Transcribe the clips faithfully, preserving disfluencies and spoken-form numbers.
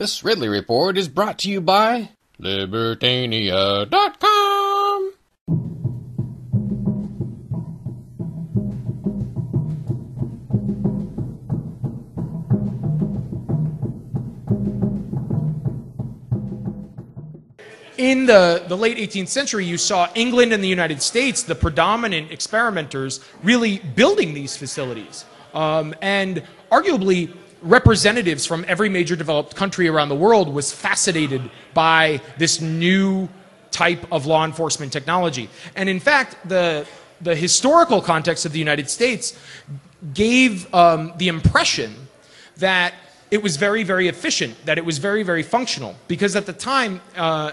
This Ridley Report is brought to you by Libertania dot com. In the, the late eighteenth century, you saw England and the United States, the predominant experimenters, really building these facilities. Um, and arguably, representatives from every major developed country around the world was fascinated by this new type of law enforcement technology. And in fact, the, the historical context of the United States gave um, the impression that it was very, very efficient, that it was very, very functional. Because at the time, uh,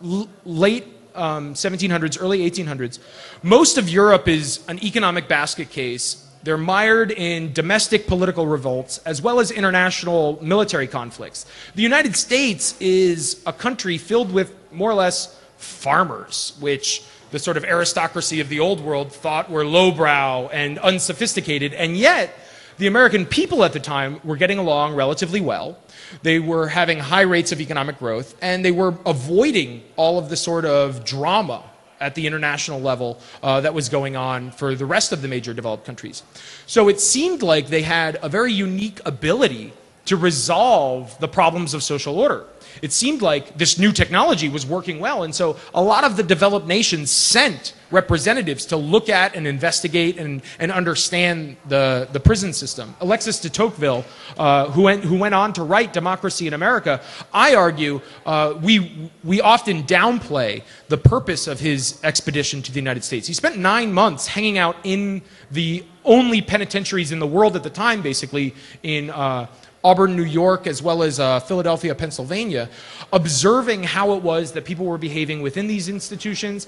late um, seventeen hundreds, early eighteen hundreds, most of Europe is an economic basket case. They're mired in domestic political revolts as well as international military conflicts. The United States is a country filled with more or less farmers, which the sort of aristocracy of the old world thought were lowbrow and unsophisticated, and yet the American people at the time were getting along relatively well. They were having high rates of economic growth, and they were avoiding all of the sort of drama at the international level uh, that was going on for the rest of the major developed countries. So it seemed like they had a very unique ability to resolve the problems of social order. It seemed like this new technology was working well, and so a lot of the developed nations sent representatives to look at and investigate and, and understand the, the prison system. Alexis de Tocqueville, uh, who, went, who went on to write Democracy in America, I argue uh, we, we often downplay the purpose of his expedition to the United States. He spent nine months hanging out in the only penitentiaries in the world at the time, basically, in uh, Auburn, New York, as well as uh, Philadelphia, Pennsylvania, observing how it was that people were behaving within these institutions.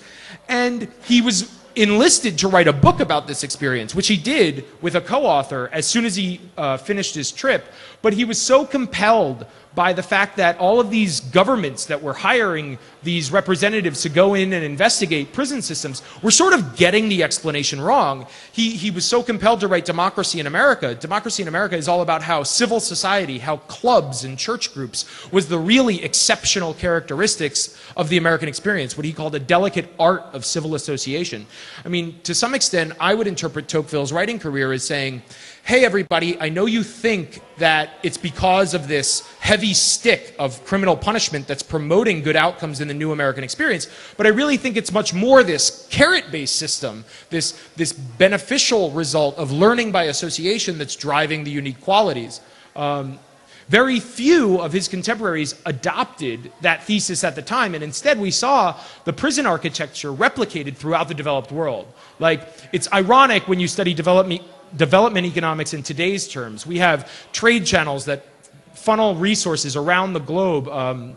And he was enlisted to write a book about this experience, which he did with a co-author as soon as he uh, finished his trip. But he was so compelled by the fact that all of these governments that were hiring these representatives to go in and investigate prison systems were sort of getting the explanation wrong. He, he was so compelled to write Democracy in America. Democracy in America is all about how civil society, how clubs and church groups was the really exceptional characteristics of the American experience, what he called a delicate art of civil association. I mean, to some extent, I would interpret Tocqueville's writing career as saying, hey everybody, I know you think that it's because of this heavy stick of criminal punishment that's promoting good outcomes in the new American experience, but I really think it's much more this carrot-based system, this, this beneficial result of learning by association that's driving the unique qualities. Um, very few of his contemporaries adopted that thesis at the time, and instead we saw the prison architecture replicated throughout the developed world. Like, it's ironic when you study development Development economics in today's terms. We have trade channels that funnel resources around the globe. Um,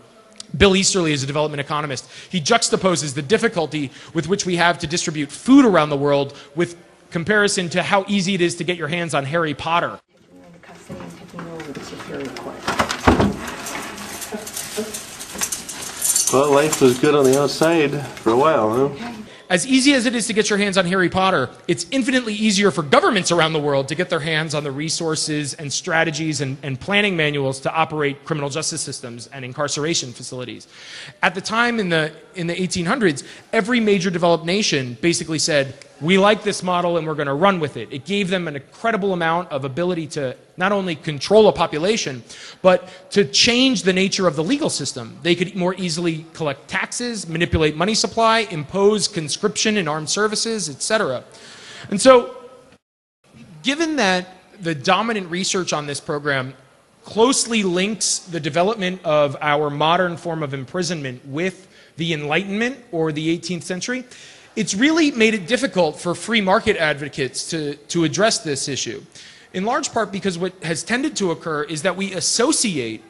Bill Easterly is a development economist. He juxtaposes the difficulty with which we have to distribute food around the world with comparison to how easy it is to get your hands on Harry Potter. Well, life was good on the outside for a while, huh? As easy as it is to get your hands on Harry Potter, it's infinitely easier for governments around the world to get their hands on the resources and strategies and, and planning manuals to operate criminal justice systems and incarceration facilities. At the time in the, in the eighteen hundreds, every major developed nation basically said, we like this model and we're going to run with it. It gave them an incredible amount of ability to not only control a population, but to change the nature of the legal system. They could more easily collect taxes, manipulate money supply, impose conscription and armed services, et cetera. And so, given that the dominant research on this program closely links the development of our modern form of imprisonment with the Enlightenment or the eighteenth century, it's really made it difficult for free market advocates to, to address this issue, in large part because what has tended to occur is that we associate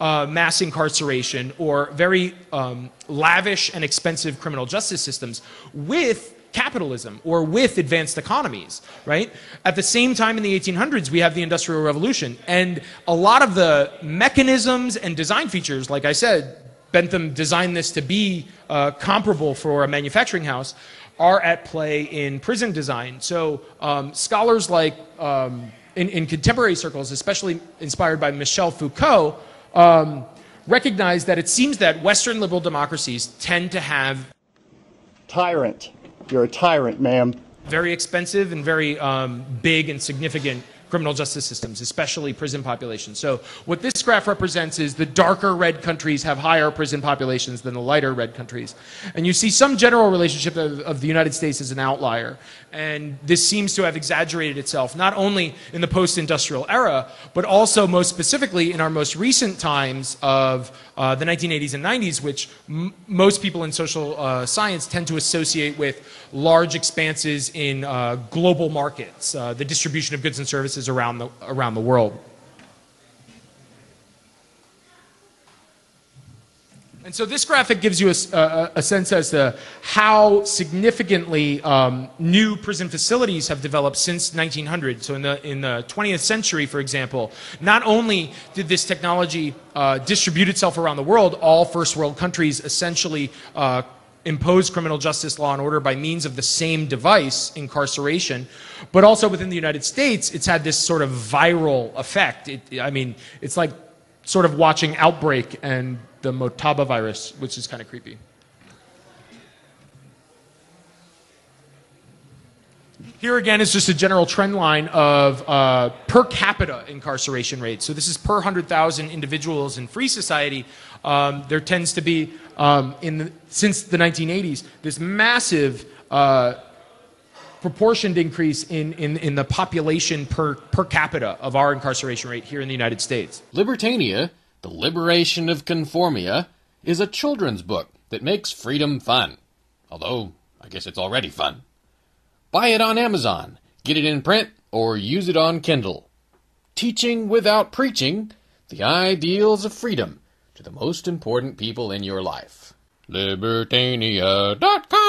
uh, mass incarceration or very um, lavish and expensive criminal justice systems with capitalism or with advanced economies, right? At the same time in the eighteen hundreds, we have the Industrial Revolution, and a lot of the mechanisms and design features, like I said, Bentham designed this to be uh, comparable for a manufacturing house, are at play in prison design. So um, scholars like, um, in, in contemporary circles, especially inspired by Michel Foucault, um, recognize that it seems that Western liberal democracies tend to have... Tyrant. You're a tyrant, ma'am. Very expensive and very um, big and significant criminal justice systems, especially prison populations. So what this graph represents is the darker red countries have higher prison populations than the lighter red countries. And you see some general relationship of, of the United States as an outlier. And this seems to have exaggerated itself, not only in the post-industrial era, but also most specifically in our most recent times of uh, the nineteen eighties and nineties, which m most people in social uh, science tend to associate with large expanses in uh, global markets, uh, the distribution of goods and services around the around the world. And so this graphic gives you a, a, a sense as to how significantly um, new prison facilities have developed since nineteen hundred. So in the, in the twentieth century, for example, not only did this technology uh, distribute itself around the world, all first world countries essentially uh, impose criminal justice law and order by means of the same device, incarceration, but also within the United States, it's had this sort of viral effect. It, I mean, it's like sort of watching Outbreak and the Motaba virus, which is kind of creepy. Here again is just a general trend line of uh, per capita incarceration rates. So this is per one hundred thousand individuals in free society. Um, there tends to be, um, in the, since the nineteen eighties, this massive uh, proportioned increase in, in, in the population per, per capita of our incarceration rate here in the United States. Libertania, The Liberation of Conformia, is a children's book that makes freedom fun. Although, I guess it's already fun. Buy it on Amazon, get it in print, or use it on Kindle. Teaching without preaching, the ideals of freedom to the most important people in your life. Libertania dot com